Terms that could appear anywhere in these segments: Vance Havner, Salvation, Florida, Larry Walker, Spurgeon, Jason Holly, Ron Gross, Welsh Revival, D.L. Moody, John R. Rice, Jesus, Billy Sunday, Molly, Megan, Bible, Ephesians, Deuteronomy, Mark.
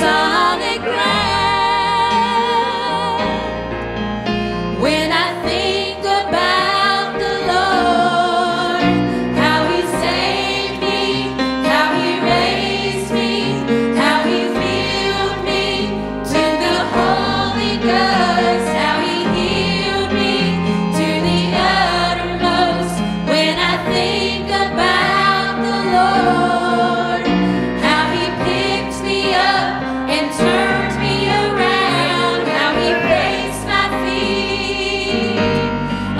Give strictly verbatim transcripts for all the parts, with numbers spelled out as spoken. solid ground. When I think about the Lord, how He saved me, how He raised me, how He filled me to the Holy Ghost, how He healed me to the uttermost. When I think about the Lord, how He picked me up and turned me around, how He placed my feet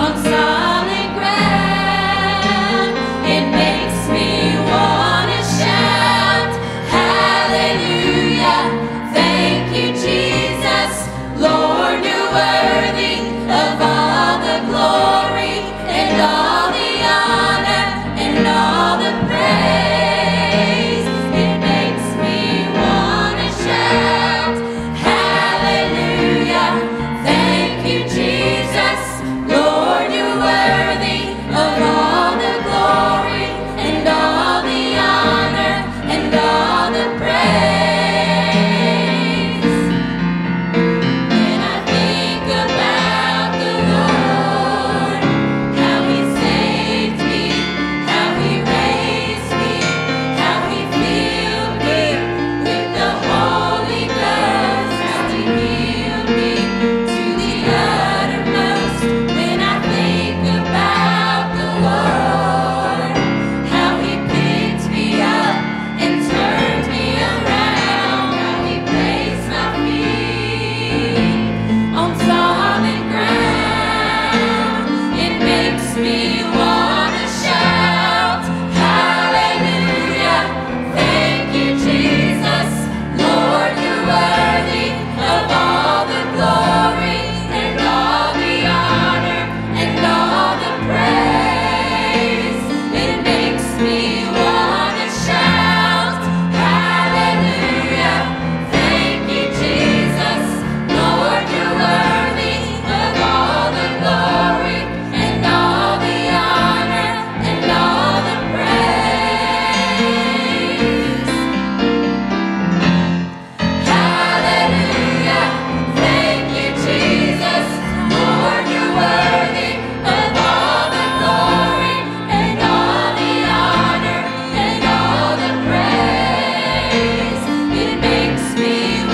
on solid ground. It makes me want to shout, hallelujah, thank you, Jesus. Lord, you're worthy of all the glory and all the honor and all the praise. It makes me want to shout, hallelujah, thank you, Jesus. Lord, you're worthy of all the glory and all the honor and all the praise. When I think about the Lord, how He saved me, how He raised me, how He filled me with the Holy Ghost, how He healed me to the uttermost. When I think about the Lord, how He picked me up and turned me around, how He placed my feet on solid ground. It makes me want to shout, hallelujah, thank you, Jesus. Lord, you're worthy of all the glory and all the honor and all the praise. It makes me want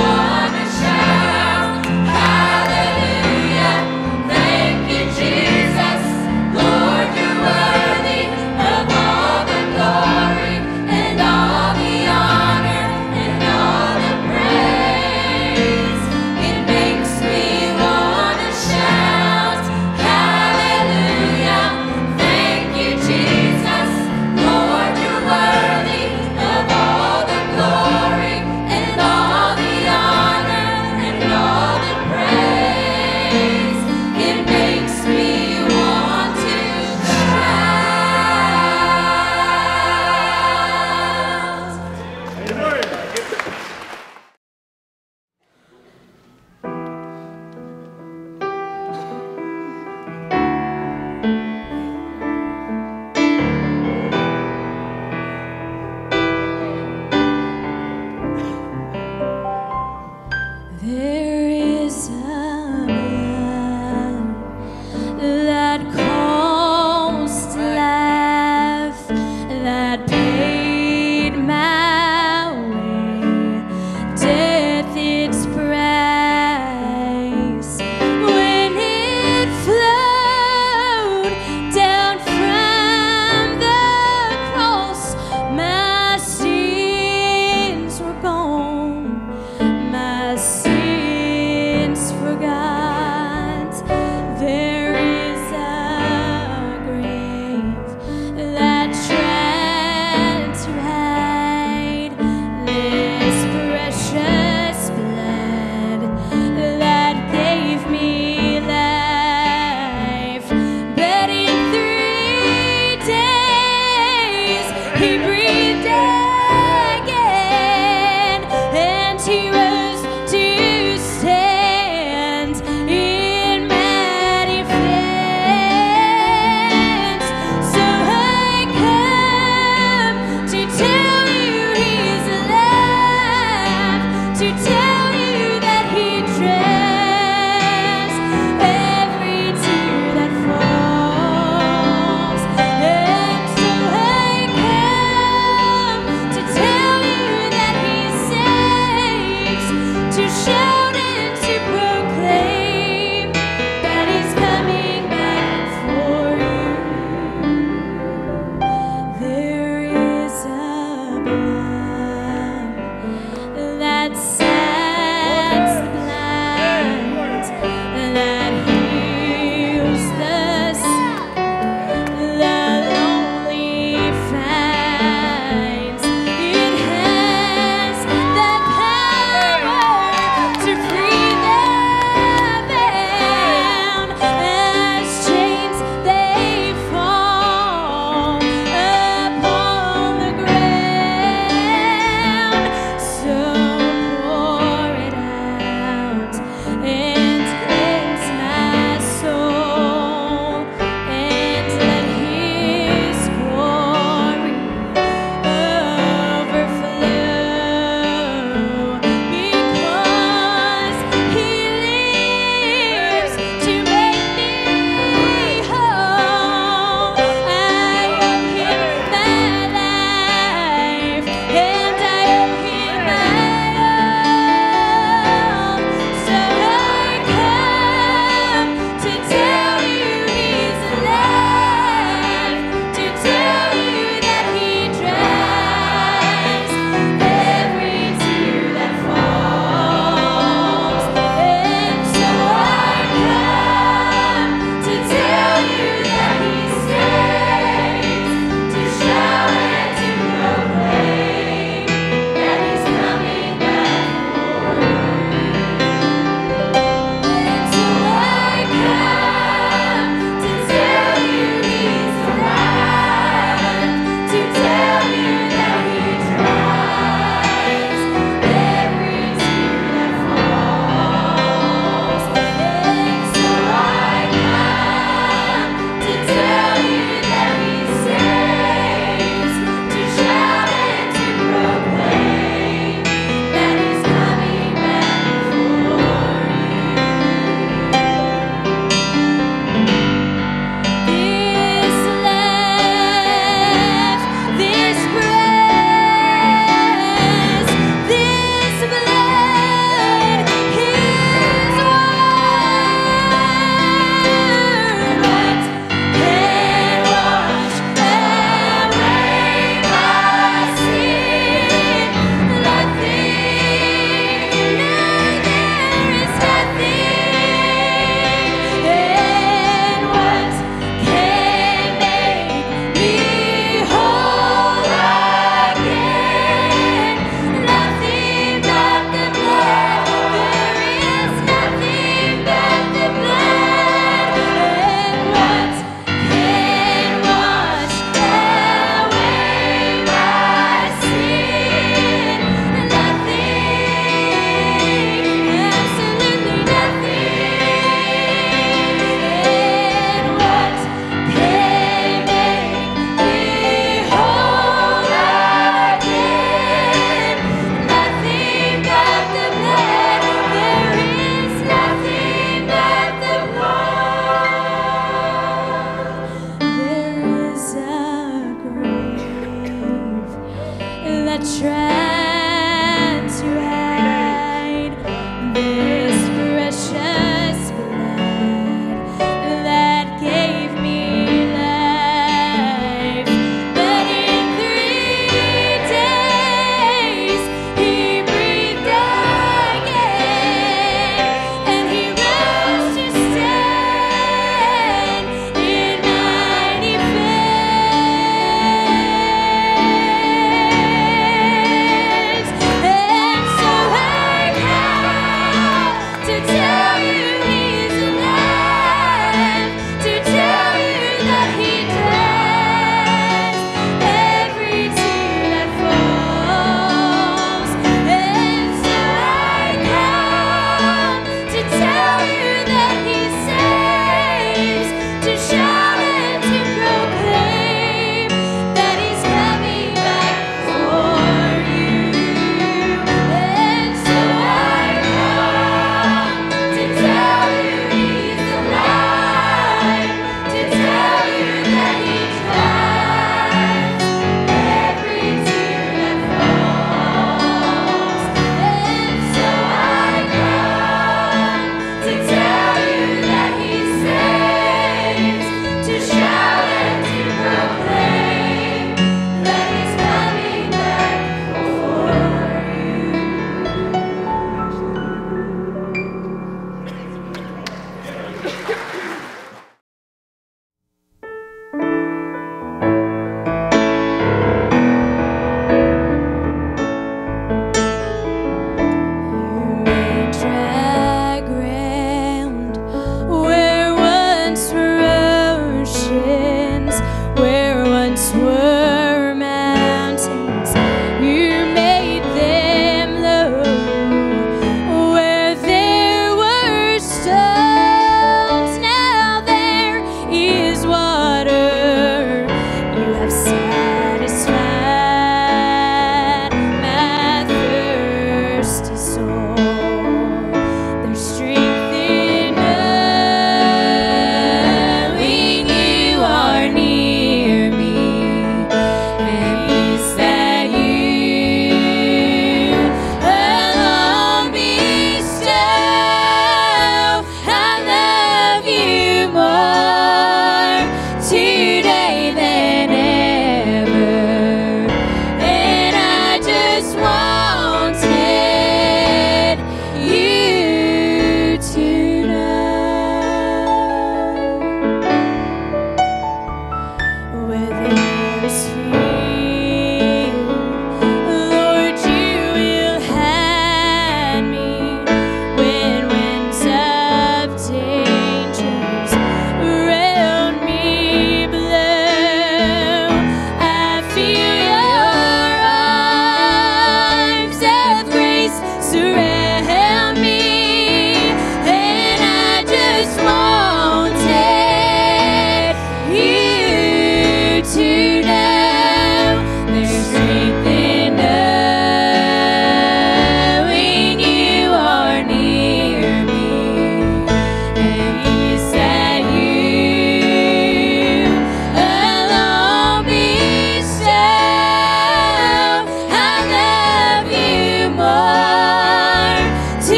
to shout, hallelujah, thank you, Jesus. Lord, you're worthy of all the glory and all the honor and all the praise. Hallelujah, thank you, Jesus. Lord, you're worthy of all the glory and all the honor and all the praise. It makes me want to shout, hallelujah, thank you, Jesus. Lord, you're worthy of all the glory and all the honor and all the praise. It makes me want to shout, hallelujah, thank you, Jesus. Lord, you're worthy of all the glory and all the honor and all the praise. It makes me want to shout. There is a man that calls to life, that paid my way, death its price. When it flowed down from the cross, my sins were gone, my sins forgot. There is a grave that tried to hide this precious blood that gave me life. But in three days He breathed again, and He rose to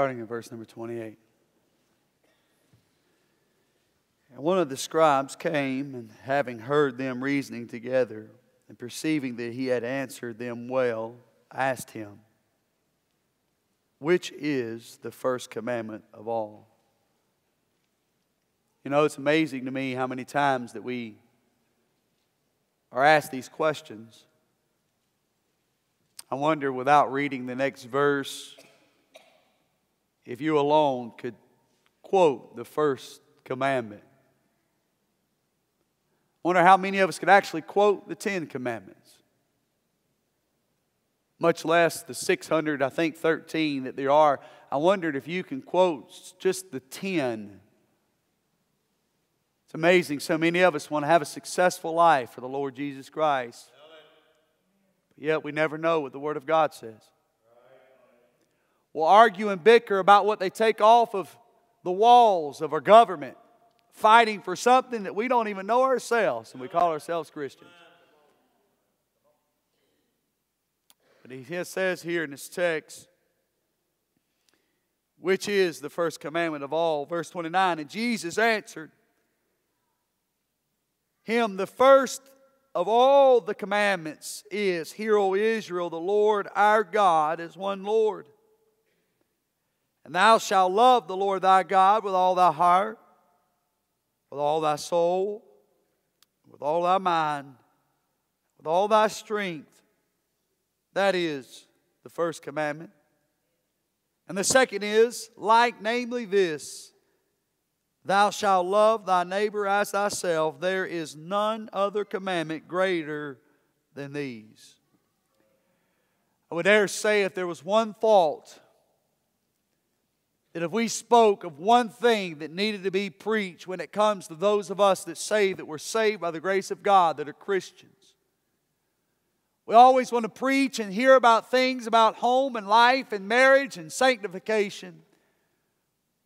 starting in verse number twenty-eight. And one of the scribes came, and having heard them reasoning together, and perceiving that he had answered them well, asked him, "Which is the first commandment of all?" You know, it's amazing to me how many times that we are asked these questions. I wonder, without reading the next verse, if you alone could quote the first commandment. I wonder how many of us could actually quote the Ten Commandments, much less the six hundred, I think, thirteen that there are. I wondered if you can quote just the ten. It's amazing. So many of us want to have a successful life for the Lord Jesus Christ, but yet we never know what the Word of God says. We'll argue and bicker about what they take off of the walls of our government, fighting for something that we don't even know ourselves, and we call ourselves Christians. But he says here in this text, which is the first commandment of all, verse twenty-nine, and Jesus answered him, "The first of all the commandments is, Hear, O Israel, the Lord our God is one Lord. And thou shalt love the Lord thy God with all thy heart, with all thy soul, with all thy mind, with all thy strength." That is the first commandment. And the second is like, namely this, "Thou shalt love thy neighbor as thyself. There is none other commandment greater than these." I would dare say, if there was one fault, that if we spoke of one thing that needed to be preached when it comes to those of us that say that we're saved by the grace of God, that are Christians, we always want to preach and hear about things about home and life and marriage and sanctification,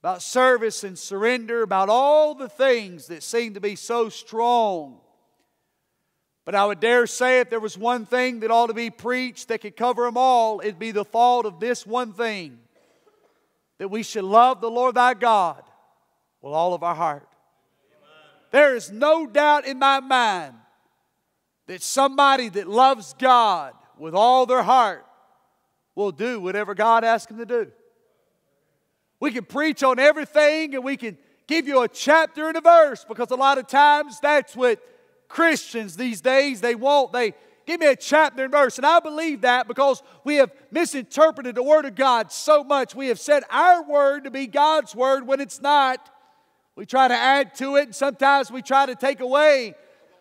about service and surrender, about all the things that seem to be so strong. But I would dare say, if there was one thing that ought to be preached that could cover them all, it'd be the thought of this one thing: that we should love the Lord thy God with all of our heart. Amen. There is no doubt in my mind that somebody that loves God with all their heart will do whatever God asks them to do. We can preach on everything, and we can give you a chapter and a verse, because a lot of times that's what Christians these days, they want. They give me a chapter and verse. And I believe that because we have misinterpreted the Word of God so much. We have said our Word to be God's Word when it's not. We try to add to it, and sometimes we try to take away.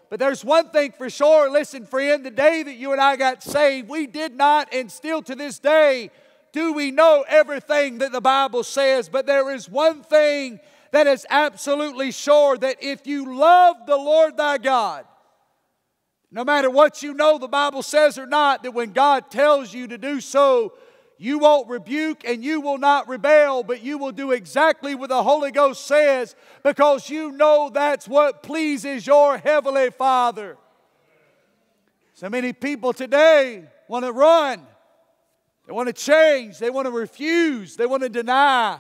But there's one thing for sure. Listen, friend, the day that you and I got saved, we did not, and still to this day, do we know everything that the Bible says. But there is one thing that is absolutely sure, that if you love the Lord thy God, no matter what you know the Bible says or not, that when God tells you to do so, you won't rebuke and you will not rebel, but you will do exactly what the Holy Ghost says, because you know that's what pleases your Heavenly Father. So many people today want to run. They want to change. They want to refuse. They want to deny.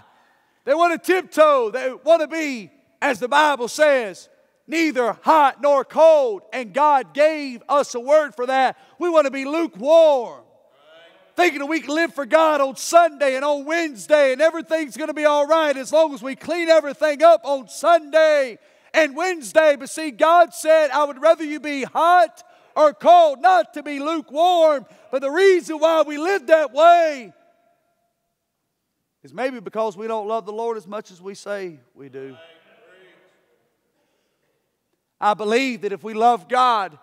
They want to tiptoe. They want to be, as the Bible says, neither hot nor cold. And God gave us a word for that. We want to be lukewarm. Right. Thinking that we can live for God on Sunday and on Wednesday, and everything's going to be all right as long as we clean everything up on Sunday and Wednesday. But see, God said, I would rather you be hot or cold, not to be lukewarm. But the reason why we live that way is maybe because we don't love the Lord as much as we say we do. I believe that if we love God,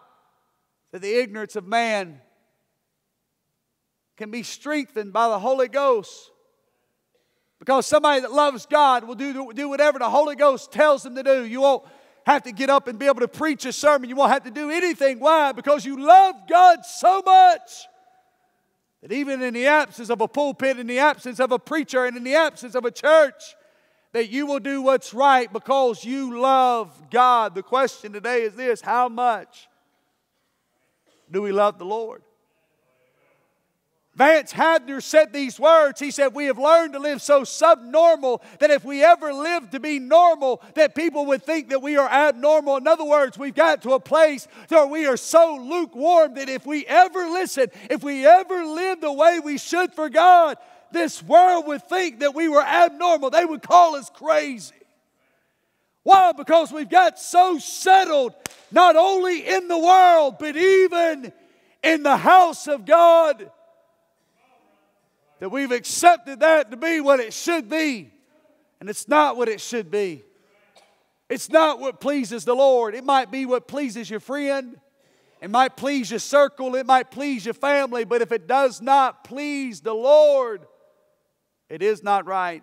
that the ignorance of man can be strengthened by the Holy Ghost. Because somebody that loves God will do, do whatever the Holy Ghost tells them to do. You won't have to get up and be able to preach a sermon. You won't have to do anything. Why? Because you love God so much that even in the absence of a pulpit, in the absence of a preacher, and in the absence of a church, that you will do what's right because you love God. The question today is this: how much do we love the Lord? Vance Havner said these words. He said, "We have learned to live so subnormal that if we ever lived to be normal, that people would think that we are abnormal." In other words, we've got to a place where we are so lukewarm that if we ever listen, if we ever live the way we should for God, this world would think that we were abnormal. They would call us crazy. Why? Because we've got so settled, not only in the world, but even in the house of God, that we've accepted that to be what it should be. And it's not what it should be. It's not what pleases the Lord. It might be what pleases your friend. It might please your circle. It might please your family. But if it does not please the Lord, it is not right.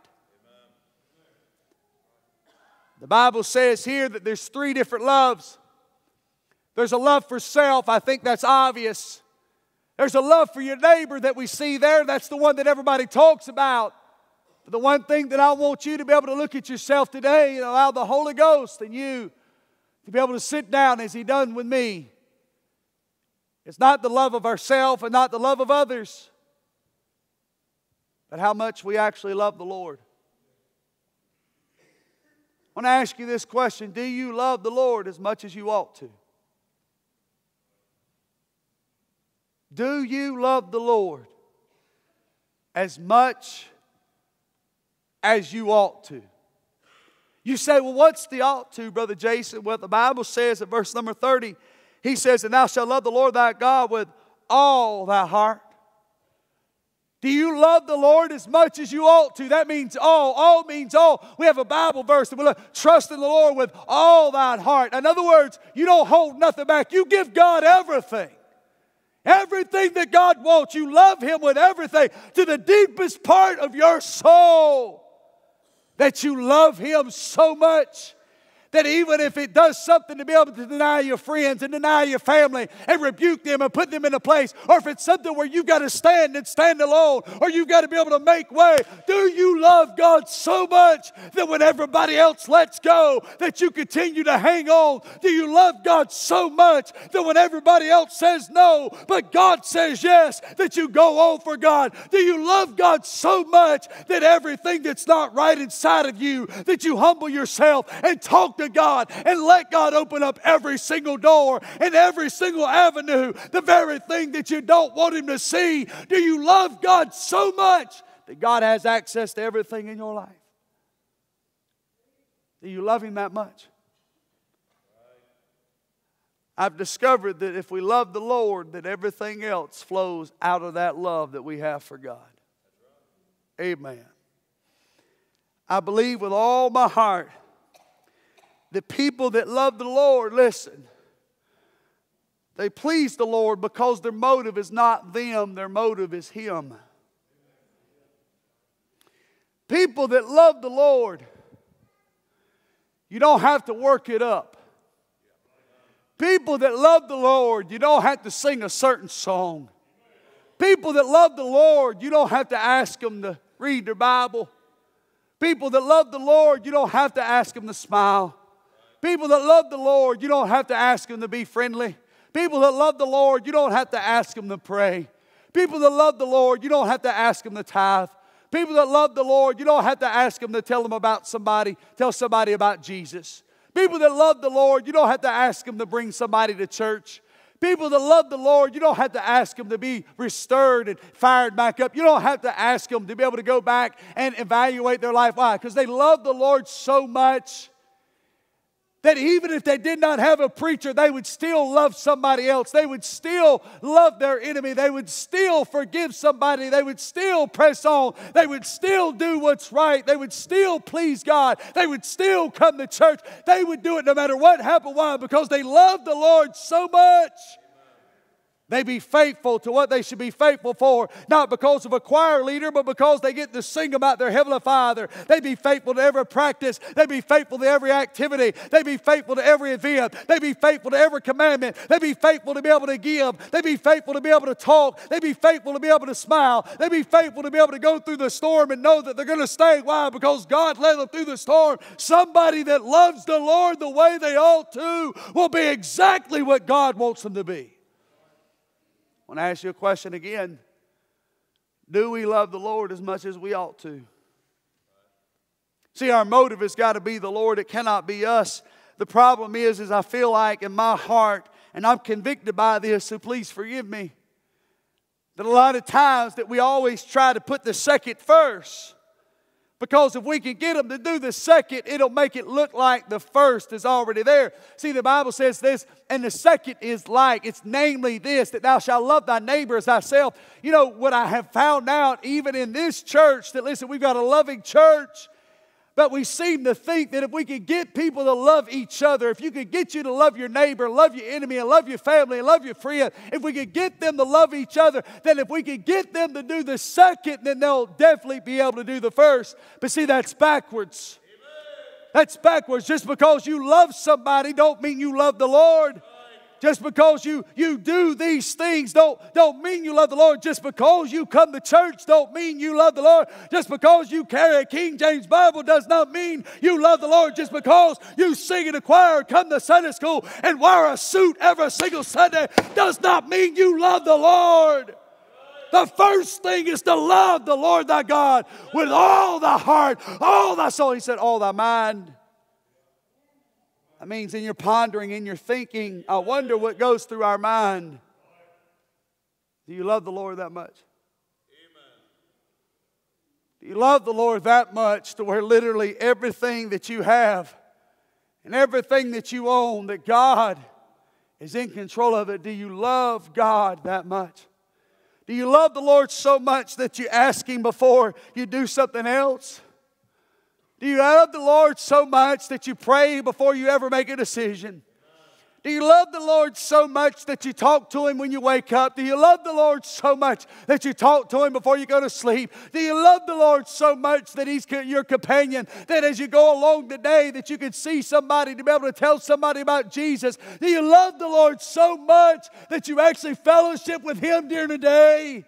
The Bible says here that there's three different loves. There's a love for self. I think that's obvious. There's a love for your neighbor that we see there. That's the one that everybody talks about. But the one thing that I want you to be able to look at yourself today and allow the Holy Ghost and you to be able to sit down as He done with me. It's not the love of ourselves and not the love of others, but how much we actually love the Lord. I want to ask you this question. Do you love the Lord as much as you ought to? Do you love the Lord as much as you ought to? You say, well, what's the ought to, Brother Jason? Well, the Bible says in verse number thirty, he says, "And thou shalt love the Lord thy God with all thy heart." Do you love the Lord as much as you ought to? That means all. All means all. We have a Bible verse that we love. Trust in the Lord with all thine heart. In other words, you don't hold nothing back. You give God everything. Everything that God wants. You love Him with everything. To the deepest part of your soul. That you love Him so much. That even if it does something to be able to deny your friends and deny your family and rebuke them and put them in a place, or if it's something where you've got to stand and stand alone, or you've got to be able to make way, do you love God so much that when everybody else lets go, that you continue to hang on? Do you love God so much that when everybody else says no, but God says yes, that you go on for God? Do you love God so much that everything that's not right inside of you, that you humble yourself and talk to God and let God open up every single door and every single avenue, the very thing that you don't want Him to see? Do you love God so much that God has access to everything in your life? Do you love Him that much? I've discovered that if we love the Lord, that everything else flows out of that love that we have for God. Amen. I believe with all my heart the people that love the Lord, listen, they please the Lord because their motive is not them, their motive is Him. People that love the Lord, you don't have to work it up. People that love the Lord, you don't have to sing a certain song. People that love the Lord, you don't have to ask them to read their Bible. People that love the Lord, you don't have to ask them to smile. People that love the Lord, you don't have to ask them to be friendly. People that love the Lord, you don't have to ask them to pray. People that love the Lord, you don't have to ask them to tithe. People that love the Lord, you don't have to ask them to tell them about somebody, tell somebody about Jesus. People that love the Lord, you don't have to ask them to bring somebody to church. People that love the Lord, you don't have to ask them to be restored and fired back up. You don't have to ask them to be able to go back and evaluate their life. Why? Because they love the Lord so much that even if they did not have a preacher, they would still love somebody else. They would still love their enemy. They would still forgive somebody. They would still press on. They would still do what's right. They would still please God. They would still come to church. They would do it no matter what happened. Why? Because they love the Lord so much. They be faithful to what they should be faithful for, not because of a choir leader, but because they get to sing about their Heavenly Father. They be faithful to every practice. They be faithful to every activity. They be faithful to every event. They be faithful to every commandment. They be faithful to be able to give. They be faithful to be able to talk. They be faithful to be able to smile. They be faithful to be able to go through the storm and know that they're going to stay. Why? Because God led them through the storm. Somebody that loves the Lord the way they ought to will be exactly what God wants them to be. I want to ask you a question again. Do we love the Lord as much as we ought to? See, our motive has got to be the Lord. It cannot be us. The problem is, is I feel like in my heart, and I'm convicted by this, so please forgive me, that a lot of times that we always try to put the second first. Because if we can get them to do the second, it'll make it look like the first is already there. See, the Bible says this, and the second is like, it's namely this, that thou shalt love thy neighbor as thyself. You know, what I have found out, even in this church, that listen, we've got a loving church, but we seem to think that if we could get people to love each other, if you could get you to love your neighbor, love your enemy, and love your family, and love your friend, if we could get them to love each other, then if we could get them to do the second, then they'll definitely be able to do the first. But see, that's backwards. Amen. That's backwards. Just because you love somebody don't mean you love the Lord. Just because you, you do these things don't, don't mean you love the Lord. Just because you come to church don't mean you love the Lord. Just because you carry a King James Bible does not mean you love the Lord. Just because you sing in a choir, come to Sunday school, and wear a suit every single Sunday does not mean you love the Lord. The first thing is to love the Lord thy God with all thy heart, all thy soul. He said, all thy mind. That means in your pondering, in your thinking, I wonder what goes through our mind. Do you love the Lord that much? Amen. Do you love the Lord that much to where literally everything that you have and everything that you own, that God is in control of it? Do you love God that much? Do you love the Lord so much that you ask Him before you do something else? Do you love the Lord so much that you pray before you ever make a decision? Do you love the Lord so much that you talk to Him when you wake up? Do you love the Lord so much that you talk to Him before you go to sleep? Do you love the Lord so much that He's your companion, that as you go along the day that you can see somebody to be able to tell somebody about Jesus? Do you love the Lord so much that you actually fellowship with Him during the day?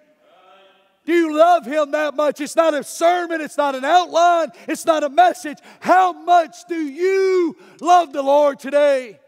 Do you love Him that much? It's not a sermon. It's not an outline. It's not a message. How much do you love the Lord today?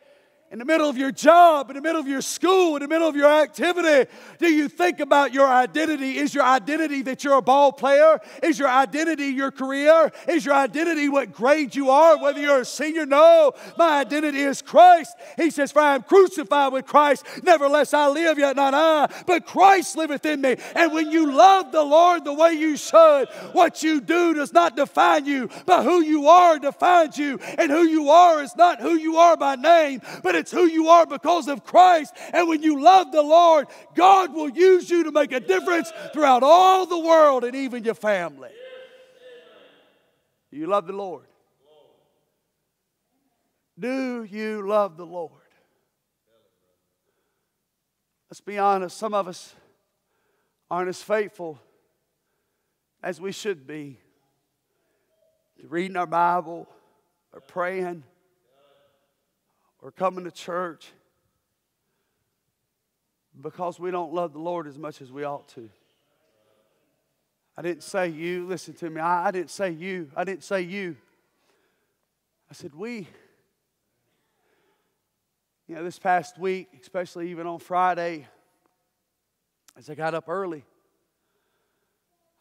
In the middle of your job, in the middle of your school, in the middle of your activity, do you think about your identity? Is your identity that you're a ball player? Is your identity your career? Is your identity what grade you are, whether you're a senior? No, my identity is Christ. He says, for I am crucified with Christ. Nevertheless, I live, yet not I, but Christ liveth in me. And when you love the Lord the way you should, what you do does not define you, but who you are defines you. And who you are is not who you are by name, but it's who you are because of Christ. And when you love the Lord, God will use you to make a difference throughout all the world and even your family. Do you love the Lord? Do you love the Lord? Let's be honest. Some of us aren't as faithful as we should be to reading our Bible or praying, or coming to church, because we don't love the Lord as much as we ought to. I didn't say you. Listen to me. I, I didn't say you. I didn't say you. I said we. You know, this past week, especially even on Friday, as I got up early,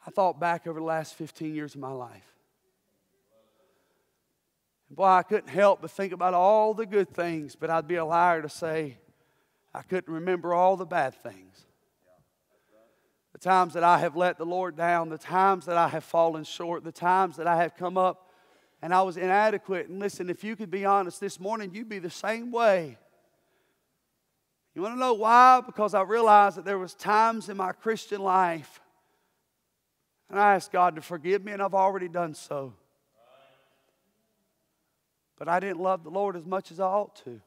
I thought back over the last fifteen years of my life. Boy, I couldn't help but think about all the good things, but I'd be a liar to say I couldn't remember all the bad things. The times that I have let the Lord down, the times that I have fallen short, the times that I have come up and I was inadequate. And listen, if you could be honest this morning, you'd be the same way. You want to know why? Because I realized that there was times in my Christian life, and I asked God to forgive me, and I've already done so. But I didn't love the Lord as much as I ought to.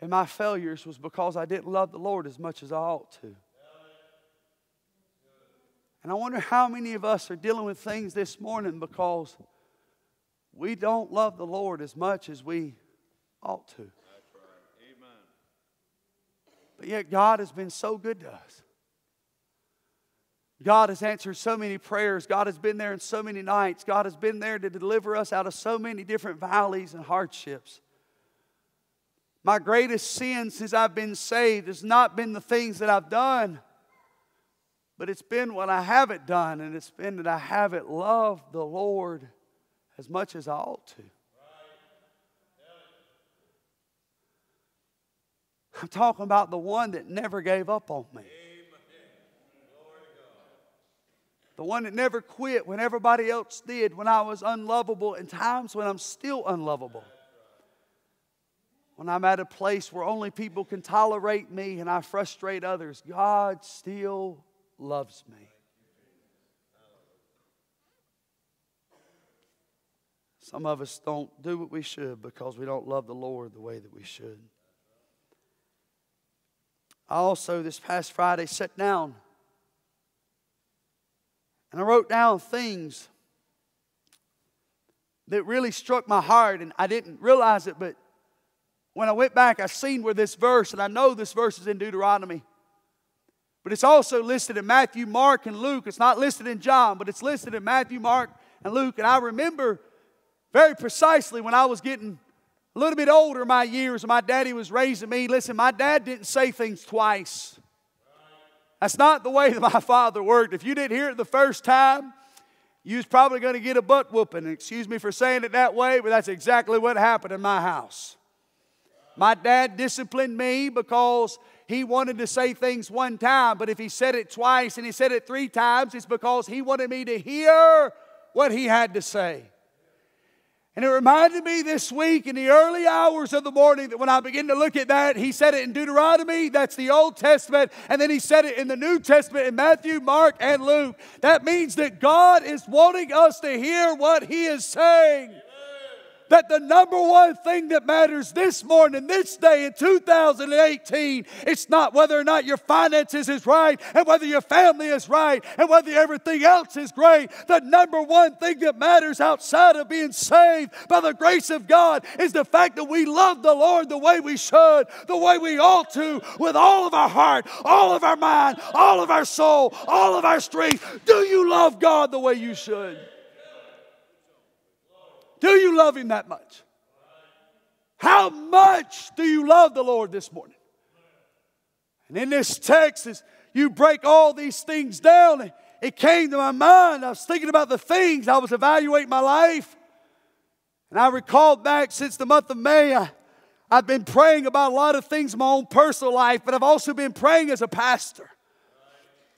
And my failures was because I didn't love the Lord as much as I ought to. And I wonder how many of us are dealing with things this morning because we don't love the Lord as much as we ought to. That's right. Amen. But yet God has been so good to us. God has answered so many prayers. God has been there in so many nights. God has been there to deliver us out of so many different valleys and hardships. My greatest sin since I've been saved has not been the things that I've done, but it's been what I haven't done, and it's been that I haven't loved the Lord as much as I ought to. I'm talking about the one that never gave up on me. The one that never quit when everybody else did, when I was unlovable, and times when I'm still unlovable. When I'm at a place where only people can tolerate me and I frustrate others, God still loves me. Some of us don't do what we should because we don't love the Lord the way that we should. I also, this past Friday, sat down and I wrote down things that really struck my heart, and I didn't realize it, but when I went back, I seen where this verse, and I know this verse is in Deuteronomy, but it's also listed in Matthew, Mark, and Luke. It's not listed in John, but it's listed in Matthew, Mark, and Luke. And I remember very precisely when I was getting a little bit older in my years, and my daddy was raising me. Listen, my dad didn't say things twice. That's not the way that my father worked. If you didn't hear it the first time, you was probably going to get a butt whooping. Excuse me for saying it that way, but that's exactly what happened in my house. My dad disciplined me because he wanted to say things one time, but if he said it twice and he said it three times, it's because he wanted me to hear what he had to say. And it reminded me this week in the early hours of the morning that when I begin to look at that, he said it in Deuteronomy, that's the Old Testament, and then he said it in the New Testament in Matthew, Mark, and Luke. That means that God is wanting us to hear what he is saying. That the number one thing that matters this morning, this day in two thousand eighteen, it's not whether or not your finances is right and whether your family is right and whether everything else is great. The number one thing that matters outside of being saved by the grace of God is the fact that we love the Lord the way we should, the way we ought to, with all of our heart, all of our mind, all of our soul, all of our strength. Do you love God the way you should? Do you love him that much? How much do you love the Lord this morning? And in this text, as you break all these things down, it came to my mind. I was thinking about the things. I was evaluating my life. And I recalled back since the month of May, I, I've been praying about a lot of things in my own personal life, but I've also been praying as a pastor.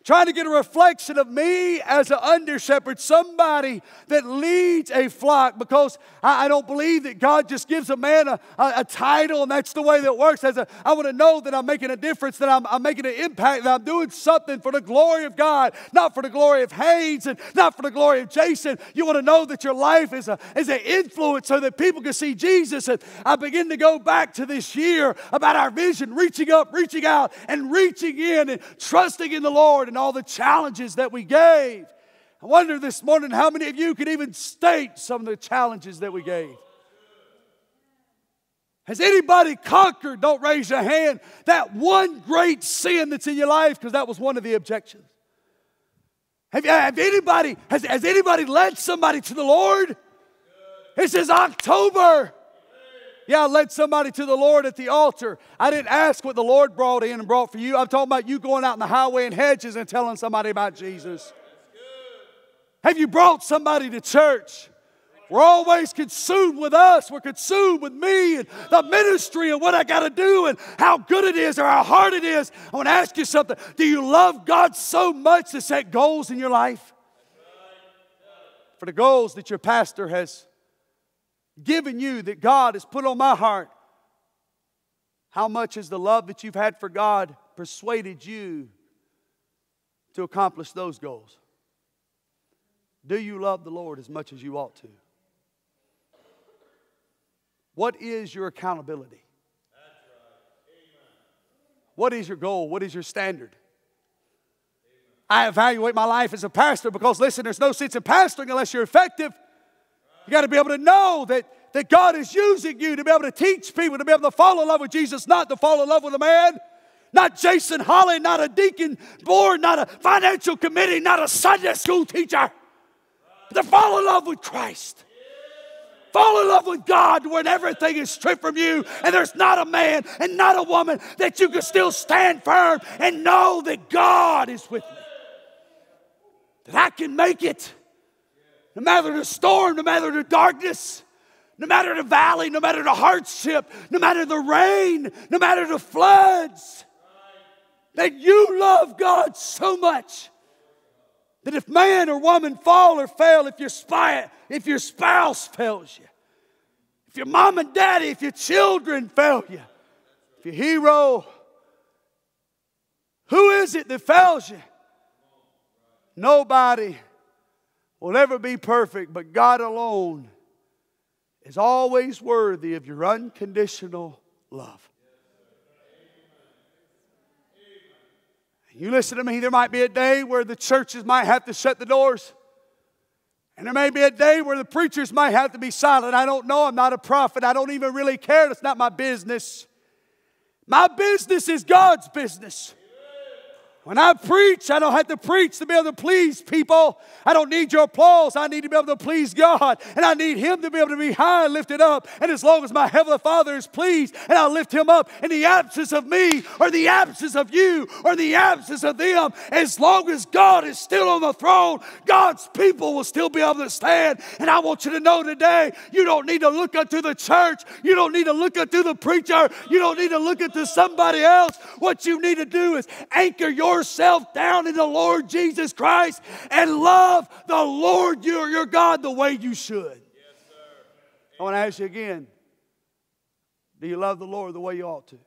Trying to get a reflection of me as an under-shepherd, somebody that leads a flock, because I, I don't believe that God just gives a man a, a, a title and that's the way that it works. As a, I want to know that I'm making a difference, that I'm, I'm making an impact, that I'm doing something for the glory of God, not for the glory of Haynes and not for the glory of Jason. You want to know that your life is, a, is an influence so that people can see Jesus. And I begin to go back to this year about our vision, reaching up, reaching out, and reaching in and trusting in the Lord. And all the challenges that we gave. I wonder this morning how many of you could even state some of the challenges that we gave. Has anybody conquered, don't raise your hand, that one great sin that's in your life? Because that was one of the objections. Have, have anybody, has, has anybody led somebody to the Lord? This is October. Yeah, I led somebody to the Lord at the altar. I didn't ask what the Lord brought in and brought for you. I'm talking about you going out in the highway and hedges and telling somebody about Jesus. Have you brought somebody to church? We're always consumed with us. We're consumed with me and the ministry and what I got to do and how good it is or how hard it is. I want to ask you something. Do you love God so much to set goals in your life? For the goals that your pastor has given you, that God has put on my heart, how much has the love that you've had for God persuaded you to accomplish those goals? Do you love the Lord as much as you ought to? What is your accountability? What is your goal? What is your standard? I evaluate my life as a pastor because, listen, there's no sense in pastoring unless you're effective. You got to be able to know that, that God is using you to be able to teach people, to be able to fall in love with Jesus, not to fall in love with a man. Not Jason Holly, not a deacon board, not a financial committee, not a Sunday school teacher. But to fall in love with Christ. Fall in love with God when everything is stripped from you and there's not a man and not a woman that you can still stand firm and know that God is with me. That I can make it. No matter the storm, no matter the darkness, no matter the valley, no matter the hardship, no matter the rain, no matter the floods, that you love God so much that if man or woman fall or fail, if your, spy, if your spouse fails you, if your mom and daddy, if your children fail you, if your hero, who is it that fails you? Nobody will ever be perfect, but God alone is always worthy of your unconditional love. You listen to me, there might be a day where the churches might have to shut the doors. And there may be a day where the preachers might have to be silent. I don't know, I'm not a prophet. I don't even really care. That's not my business. My business is God's business. When I preach, I don't have to preach to be able to please people. I don't need your applause. I need to be able to please God. And I need Him to be able to be high and lifted up. And as long as my Heavenly Father is pleased and I lift Him up, in the absence of me or the absence of you or the absence of them, as long as God is still on the throne, God's people will still be able to stand. And I want you to know today, you don't need to look unto the church. You don't need to look unto the preacher. You don't need to look unto somebody else. What you need to do is anchor your yourself down in the Lord Jesus Christ and love the Lord your, your God the way you should. Yes, sir. I want to ask you again, do you love the Lord the way you ought to?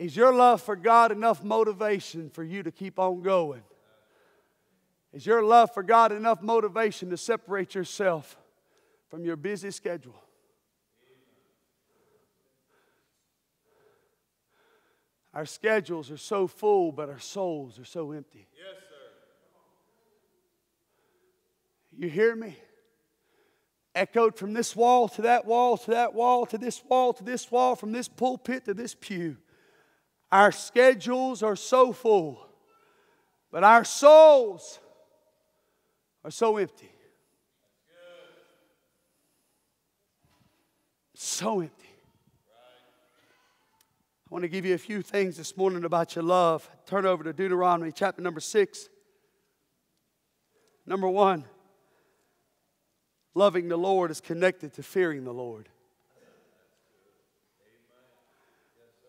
Is your love for God enough motivation for you to keep on going? Is your love for God enough motivation to separate yourself from your busy schedule? Our schedules are so full, but our souls are so empty. Yes, sir. You hear me? Echoed from this wall to that wall to that wall to this wall to this wall, from this pulpit to this pew. Our schedules are so full, but our souls are so empty. So empty. I want to give you a few things this morning about your love. Turn over to Deuteronomy chapter number six. Number one, loving the Lord is connected to fearing the Lord.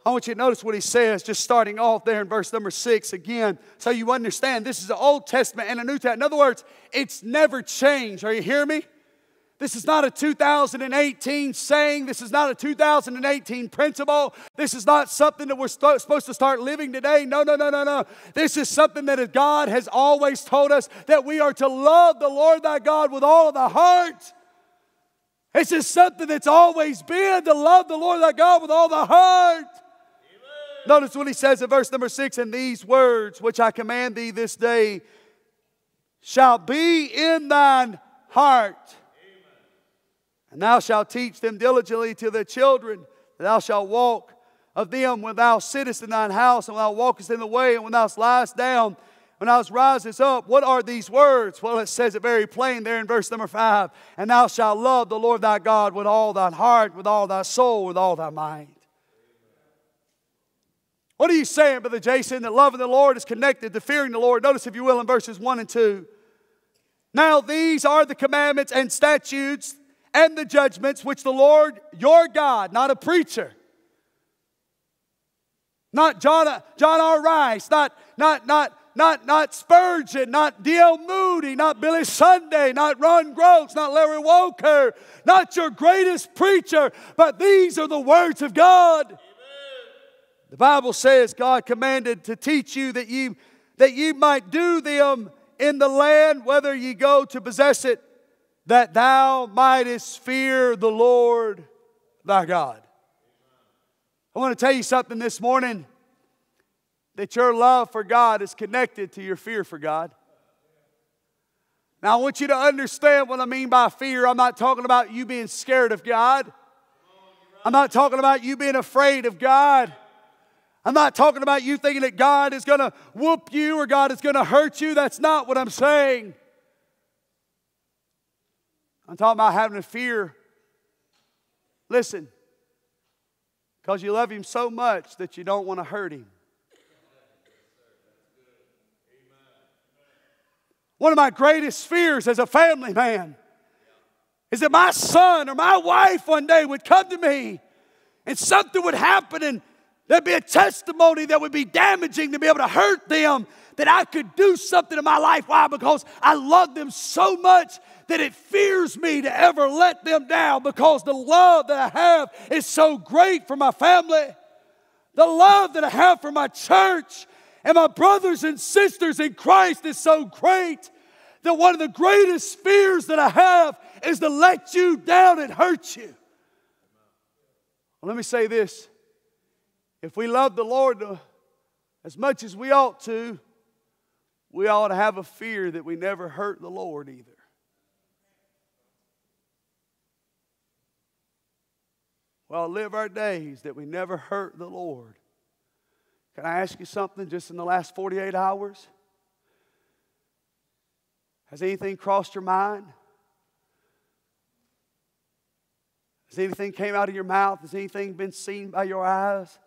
I want you to notice what he says, just starting off there in verse number six again, so you understand this is the Old Testament and the New Testament. In other words, it's never changed. Are you hearing me? This is not a two thousand eighteen saying. This is not a two thousand eighteen principle. This is not something that we're st- supposed to start living today. No, no, no, no, no. This is something that God has always told us, that we are to love the Lord thy God with all of thy heart. This is something that's always been, to love the Lord thy God with all thy heart. Amen. Notice what he says in verse number six, "And these words which I command thee this day shall be in thine heart. And thou shalt teach them diligently to their children. And thou shalt walk of them when thou sittest in thine house, and when thou walkest in the way, and when thou liest down, when thou risest up." What are these words? Well, it says it very plain there in verse number five. "And thou shalt love the Lord thy God with all thine heart, with all thy soul, with all thy mind." What are you saying, Brother Jason? That loving the Lord is connected to fearing the Lord. Notice, if you will, in verses one and two. "Now these are the commandments and statutes and the judgments which the Lord your God," not a preacher, not John, John R. Rice, not, not, not, not, not Spurgeon, not D L Moody, not Billy Sunday, not Ron Gross, not Larry Walker, not your greatest preacher, but these are the words of God. Amen. The Bible says God commanded to teach you that ye, that ye might do them in the land, whether ye go to possess it, that thou mightest fear the Lord thy God. I want to tell you something this morning, that your love for God is connected to your fear for God. Now I want you to understand what I mean by fear. I'm not talking about you being scared of God. I'm not talking about you being afraid of God. I'm not talking about you thinking that God is going to whoop you or God is going to hurt you. That's not what I'm saying. I'm talking about having a fear. Listen, because you love Him so much that you don't want to hurt Him. One of my greatest fears as a family man is that my son or my wife one day would come to me and something would happen and there'd be a testimony that would be damaging to be able to hurt them, that I could do something in my life. Why? Because I love them so much that it fears me to ever let them down, because the love that I have is so great for my family. The love that I have for my church and my brothers and sisters in Christ is so great that one of the greatest fears that I have is to let you down and hurt you. Well, let me say this. If we love the Lord as much as we ought to, we ought to have a fear that we never hurt the Lord either. We ought to live our days that we never hurt the Lord. Can I ask you something just in the last forty-eight hours? Has anything crossed your mind? Has anything came out of your mouth? Has anything been seen by your eyes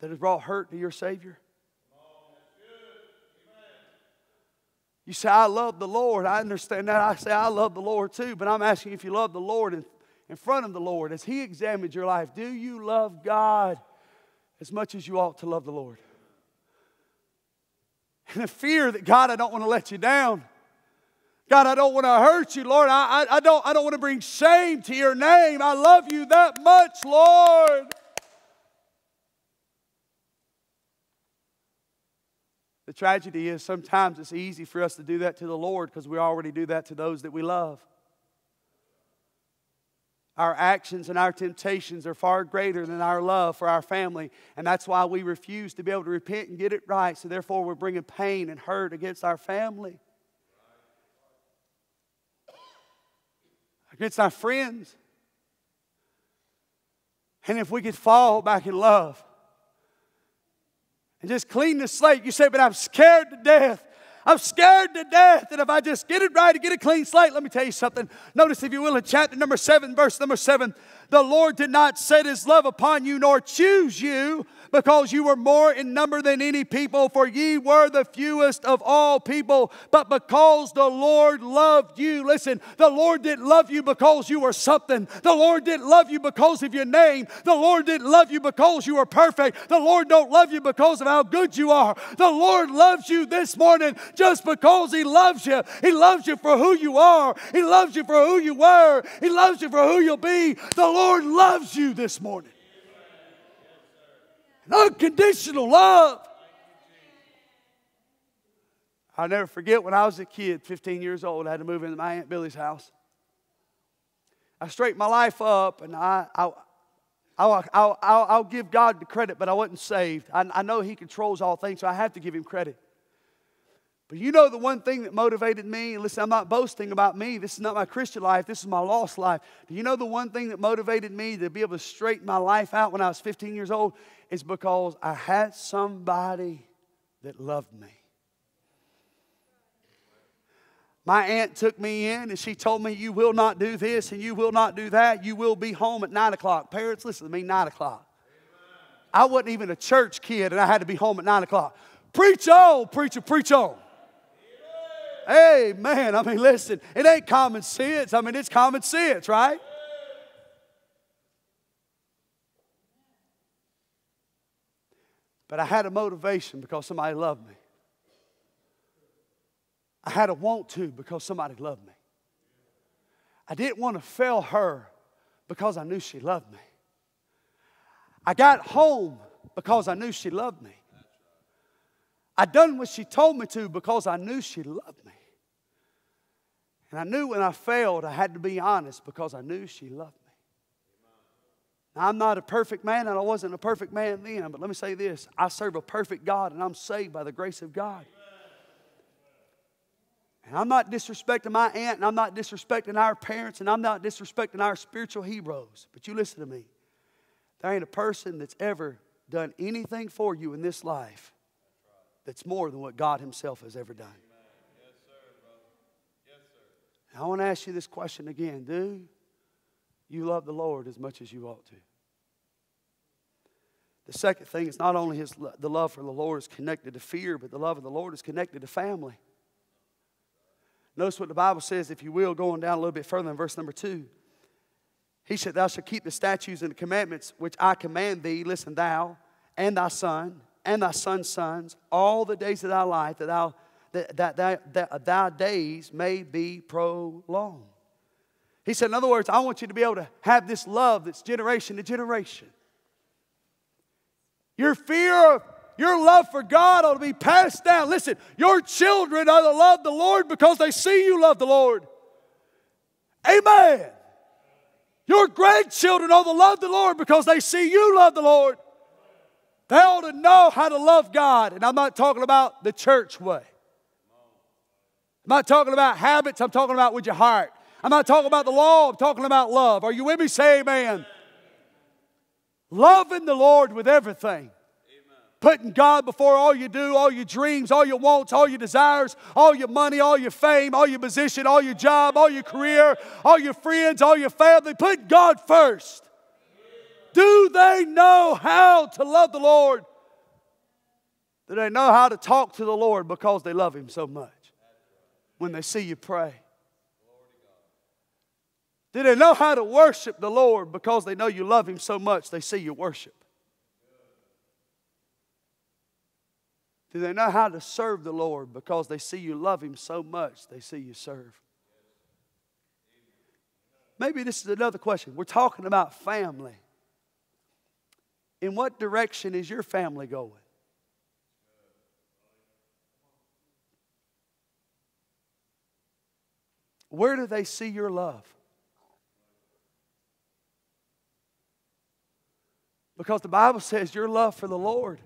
that has brought hurt to your Savior? You say, I love the Lord. I understand that. I say, I love the Lord too. But I'm asking if you love the Lord in, in front of the Lord, as He examines your life, do you love God as much as you ought to love the Lord? And the fear that, God, I don't want to let you down. God, I don't want to hurt you, Lord. I, I, I, don't, I don't want to bring shame to your name. I love you that much, Lord. The tragedy is sometimes it's easy for us to do that to the Lord because we already do that to those that we love. Our actions and our temptations are far greater than our love for our family, and that's why we refuse to be able to repent and get it right, so therefore we're bringing pain and hurt against our family, against our friends. And if we could fall back in love, just clean the slate. You say, but I'm scared to death. I'm scared to death that if I just get it right and get a clean slate. Let me tell you something. Notice, if you will, in chapter number seven, verse number seven, the Lord did not set His love upon you nor choose you because you were more in number than any people, for ye were the fewest of all people, but because the Lord loved you. Listen, the Lord didn't love you because you were something. The Lord didn't love you because of your name. The Lord didn't love you because you were perfect. The Lord don't love you because of how good you are. The Lord loves you this morning just because He loves you. He loves you for who you are. He loves you for who you were. He loves you for who you'll be. The Lord loves you this morning. Unconditional love. I'll never forget when I was a kid, fifteen years old, I had to move into my Aunt Billy's house. I straightened my life up, and I, I, I, I, I, I'll give God the credit, but I wasn't saved. I, I know He controls all things, so I have to give Him credit. But you know the one thing that motivated me, listen, I'm not boasting about me. This is not my Christian life. This is my lost life. Do you know the one thing that motivated me to be able to straighten my life out when I was fifteen years old? It's because I had somebody that loved me. My aunt took me in and she told me, you will not do this and you will not do that. You will be home at nine o'clock. Parents, listen to me, nine o'clock. I wasn't even a church kid and I had to be home at nine o'clock. Preach on, preacher, preach on. Hey, man, I mean, listen, it ain't common sense. I mean, it's common sense, right? But I had a motivation because somebody loved me. I had a want to because somebody loved me. I didn't want to fail her because I knew she loved me. I got home because I knew she loved me. I done what she told me to because I knew she loved me. And I knew when I failed, I had to be honest because I knew she loved me. Now, I'm not a perfect man, and I wasn't a perfect man then, but let me say this. I serve a perfect God, and I'm saved by the grace of God. And I'm not disrespecting my aunt, and I'm not disrespecting our parents, and I'm not disrespecting our spiritual heroes. But you listen to me. There ain't a person that's ever done anything for you in this life that's more than what God Himself has ever done. Yes, sir, brother. Yes, I want to ask you this question again. Do you love the Lord as much as you ought to? The second thing is not only his, the love for the Lord is connected to fear, but the love of the Lord is connected to family. Notice what the Bible says, if you will, going down a little bit further in verse number two. He said, thou shalt keep the statutes and the commandments which I command thee, listen, thou and thy son and thy son's sons, all the days of thy life, that thou, that, that, that, that thy days may be prolonged. He said, in other words, I want you to be able to have this love that's generation to generation. Your fear of, your love for God ought to be passed down. Listen, your children ought to love the Lord because they see you love the Lord. Amen. Your grandchildren ought to love the Lord because they see you love the Lord. They ought to know how to love God. And I'm not talking about the church way. I'm not talking about habits. I'm talking about with your heart. I'm not talking about the law. I'm talking about love. Are you with me? Say amen. Loving the Lord with everything. Putting God before all you do, all your dreams, all your wants, all your desires, all your money, all your fame, all your position, all your job, all your career, all your friends, all your family. Put God first. Do they know how to love the Lord? Do they know how to talk to the Lord because they love Him so much? When they see you pray. Do they know how to worship the Lord because they know you love Him so much they see you worship? Do they know how to serve the Lord because they see you love Him so much they see you serve? Maybe this is another question. We're talking about family. In what direction is your family going? Where do they see your love? Because the Bible says your love for the Lord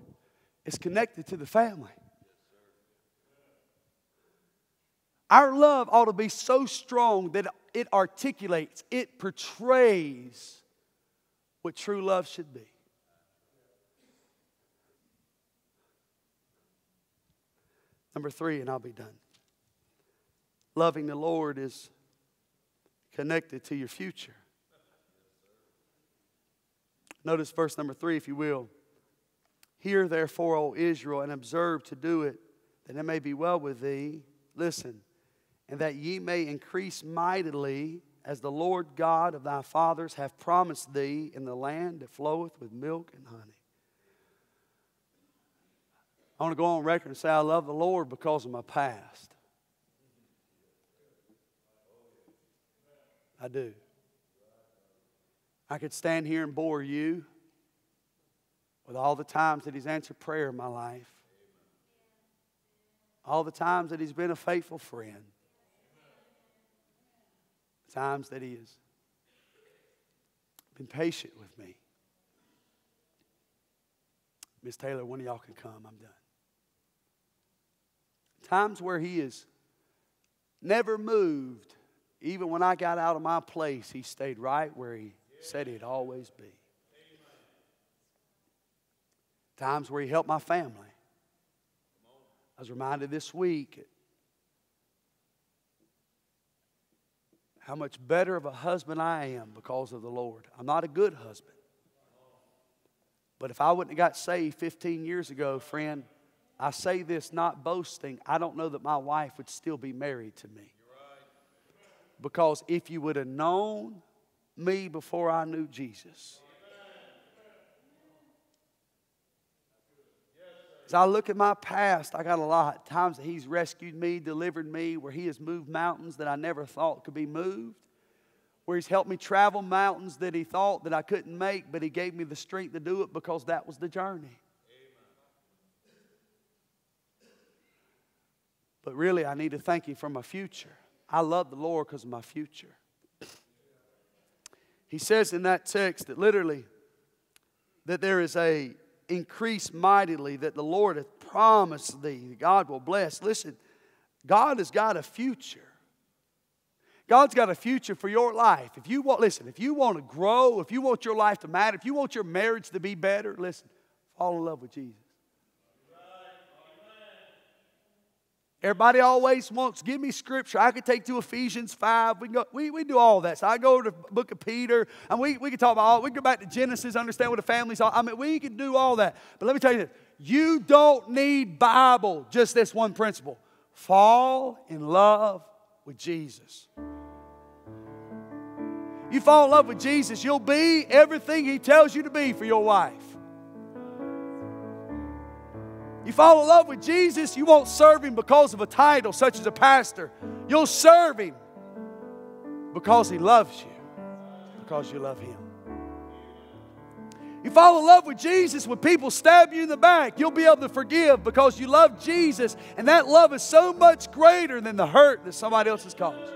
is connected to the family. Our love ought to be so strong that it articulates, it portrays what true love should be. Number three, and I'll be done. Loving the Lord is connected to your future. Notice verse number three, if you will. Hear therefore, O Israel, and observe to do it, that it may be well with thee. Listen, and that ye may increase mightily, as the Lord God of thy fathers hath promised thee, in the land that floweth with milk and honey. I want to go on record and say I love the Lord because of my past. I do. I could stand here and bore you with all the times that He's answered prayer in my life. All the times that He's been a faithful friend. The times that He has been patient with me. Miss Taylor, one of y'all can come. I'm done. Times where He has never moved. Even when I got out of my place, He stayed right where He said He'd always be. Amen. Times where He helped my family. I was reminded this week how much better of a husband I am because of the Lord. I'm not a good husband. But if I wouldn't have got saved fifteen years ago, friend, I say this not boasting, I don't know that my wife would still be married to me. Because if you would have known me before I knew Jesus. As I look at my past, I got a lot of times that He's rescued me, delivered me, where He has moved mountains that I never thought could be moved, where He's helped me travel mountains that He thought that I couldn't make, but He gave me the strength to do it because that was the journey. But really, I need to thank Him for my future. I love the Lord because of my future. He says in that text that literally that there is a increase mightily that the Lord hath promised thee that God will bless. Listen, God has got a future. God's got a future for your life. If you want, listen, if you want to grow, if you want your life to matter, if you want your marriage to be better, listen, fall in love with Jesus. Everybody always wants, give me scripture. I could take to Ephesians five. We can go, we, we do all that. So I go to the book of Peter, and we, we can talk about all. We can go back to Genesis, understand what the family's all. I mean, we can do all that. But let me tell you this. You don't need Bible, just this one principle. Fall in love with Jesus. You fall in love with Jesus, you'll be everything He tells you to be for your wife. You fall in love with Jesus, you won't serve Him because of a title such as a pastor. You'll serve Him because He loves you, because you love Him. You fall in love with Jesus when people stab you in the back. You'll be able to forgive because you love Jesus. And that love is so much greater than the hurt that somebody else has caused.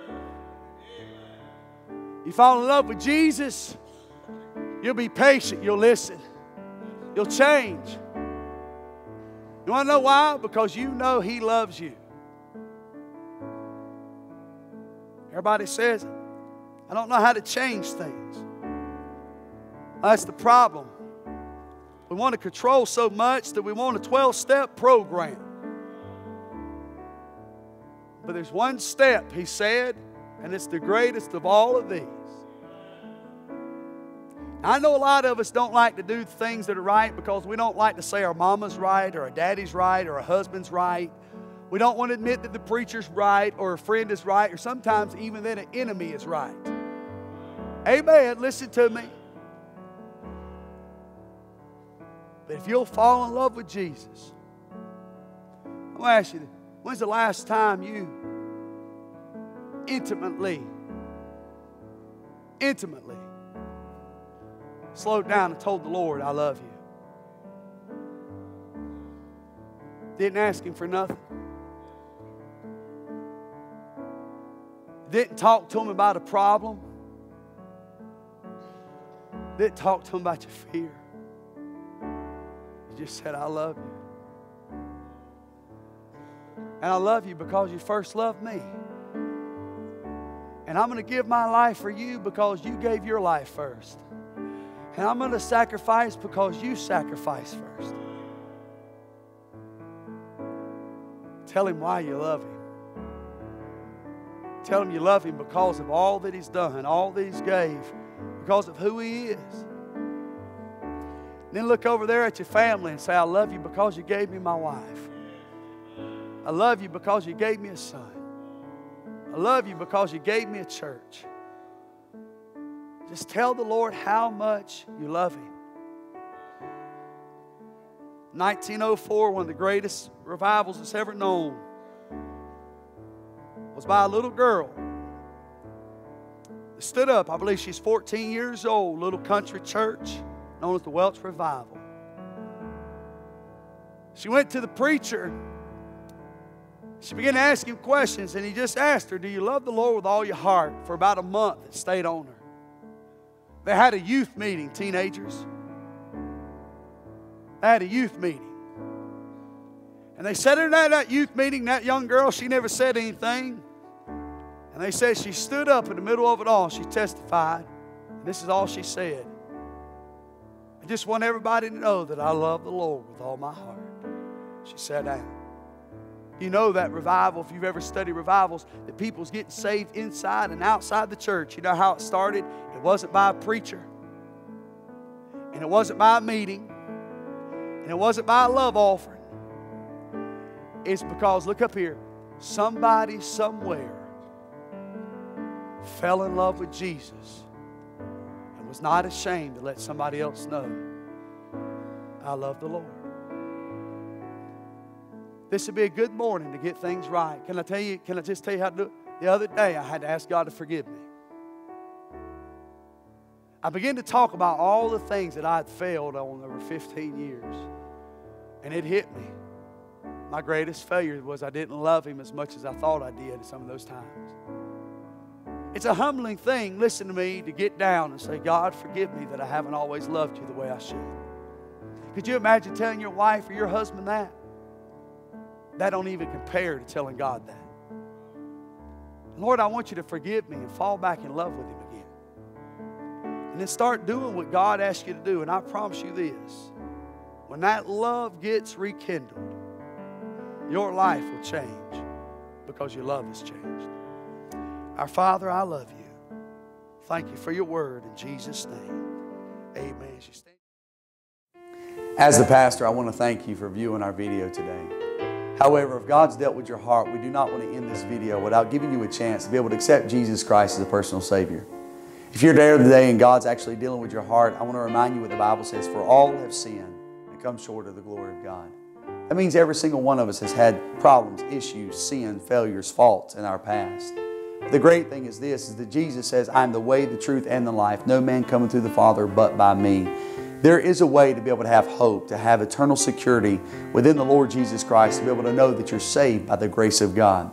You fall in love with Jesus, you'll be patient. You'll listen. You'll change. You want to know why? Because you know He loves you. Everybody says, I don't know how to change things. That's the problem. We want to control so much that we want a twelve-step program. But there's one step, He said, and it's the greatest of all of these. I know a lot of us don't like to do things that are right because we don't like to say our mama's right or our daddy's right or our husband's right. We don't want to admit that the preacher's right or a friend is right, or sometimes even then an enemy is right. Amen. Listen to me. But if you'll fall in love with Jesus, I'm going to ask you, when's the last time you intimately, intimately slowed down and told the Lord, I love you? Didn't ask Him for nothing. Didn't talk to Him about a problem. Didn't talk to Him about your fear. Just said, I love you. And I love you because you first loved me. And I'm going to give my life for you because you gave your life first. And I'm going to sacrifice because you sacrificed first. Tell Him why you love Him. Tell Him you love Him because of all that He's done, all that He's gave, because of who He is. Then look over there at your family and say, I love you because you gave me my wife. I love you because you gave me a son. I love you because you gave me a church. Just tell the Lord how much you love Him. nineteen oh four, one of the greatest revivals that's ever known, was by a little girl that stood up. I believe she's fourteen years old, little country church, known as the Welsh Revival. She went to the preacher. She began to ask him questions, and he just asked her, do you love the Lord with all your heart? For about a month, it stayed on her. They had a youth meeting, teenagers. They had a youth meeting. And they said her at that youth meeting, that young girl, she never said anything. And they said she stood up in the middle of it all. She testified. This is all she said. I just want everybody to know that I love the Lord with all my heart. She sat down. You know that revival, if you've ever studied revivals, that people's getting saved inside and outside the church. You know how it started? It wasn't by a preacher. And it wasn't by a meeting. And it wasn't by a love offering. It's because, look up here, somebody somewhere fell in love with Jesus. Was not ashamed to let somebody else know, I love the Lord. This would be a good morning to get things right. Can I tell you, can I just tell you how to do it? The other day I had to ask God to forgive me. I began to talk about all the things that I had failed on over fifteen years. And it hit me. My greatest failure was I didn't love Him as much as I thought I did at some of those times. It's a humbling thing, listen to me, to get down and say, God, forgive me that I haven't always loved you the way I should. Could you imagine telling your wife or your husband that? That don't even compare to telling God that. Lord, I want you to forgive me and fall back in love with Him again. And then start doing what God asks you to do. And I promise you this, when that love gets rekindled, your life will change. because your love has changed. Our Father, I love you. Thank you for your word in Jesus' name. Amen. As the pastor, I want to thank you for viewing our video today. However, if God's dealt with your heart, we do not want to end this video without giving you a chance to be able to accept Jesus Christ as a personal Savior. If you're there today and God's actually dealing with your heart, I want to remind you what the Bible says, for all have sinned and come short of the glory of God. That means every single one of us has had problems, issues, sin, failures, faults in our past. The great thing is this, is that Jesus says, I am the way, the truth, and the life. No man cometh to the Father but by me. There is a way to be able to have hope, to have eternal security within the Lord Jesus Christ, to be able to know that you're saved by the grace of God.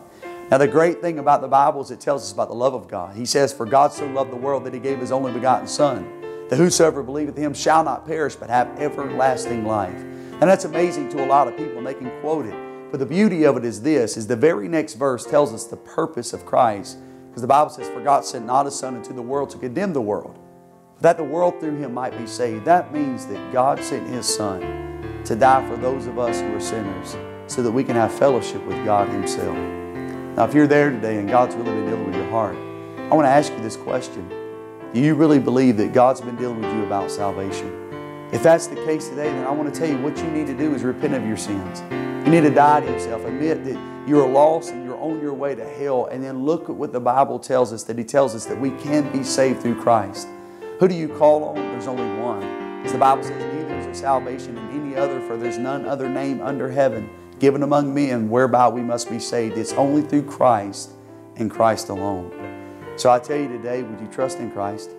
Now, the great thing about the Bible is it tells us about the love of God. He says, for God so loved the world that He gave His only begotten Son, that whosoever believeth Him shall not perish but have everlasting life. And that's amazing to a lot of people, and they can quote it. But the beauty of it is this, is the very next verse tells us the purpose of Christ. Because the Bible says, for God sent not His Son into the world to condemn the world, but that the world through Him might be saved. That means that God sent His Son to die for those of us who are sinners, so that we can have fellowship with God Himself. Now, if you're there today and God's really been dealing with your heart, I want to ask you this question. Do you really believe that God's been dealing with you about salvation? If that's the case today, then I want to tell you what you need to do is repent of your sins. You need to die to yourself. Admit that you're lost and you're on your way to hell. And then look at what the Bible tells us, that He tells us that we can be saved through Christ. Who do you call on? There's only one. As the Bible says, neither is there salvation in any other, for there's none other name under heaven given among men whereby we must be saved. It's only through Christ and Christ alone. So I tell you today, would you trust in Christ?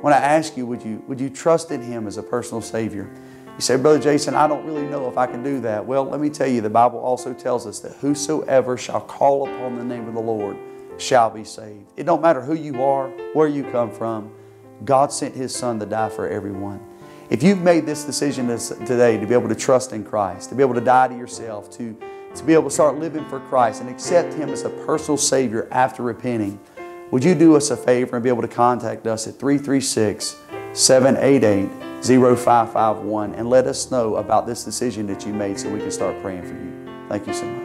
When I ask you, would you, would you trust in Him as a personal Savior? You say, Brother Jason, I don't really know if I can do that. Well, let me tell you, the Bible also tells us that whosoever shall call upon the name of the Lord shall be saved. It don't matter who you are, where you come from. God sent His Son to die for everyone. If you've made this decision today to be able to trust in Christ, to be able to die to yourself, to, to be able to start living for Christ and accept Him as a personal Savior after repenting, would you do us a favor and be able to contact us at three three six, seven eight eight, zero five five one and let us know about this decision that you made so we can start praying for you. Thank you so much.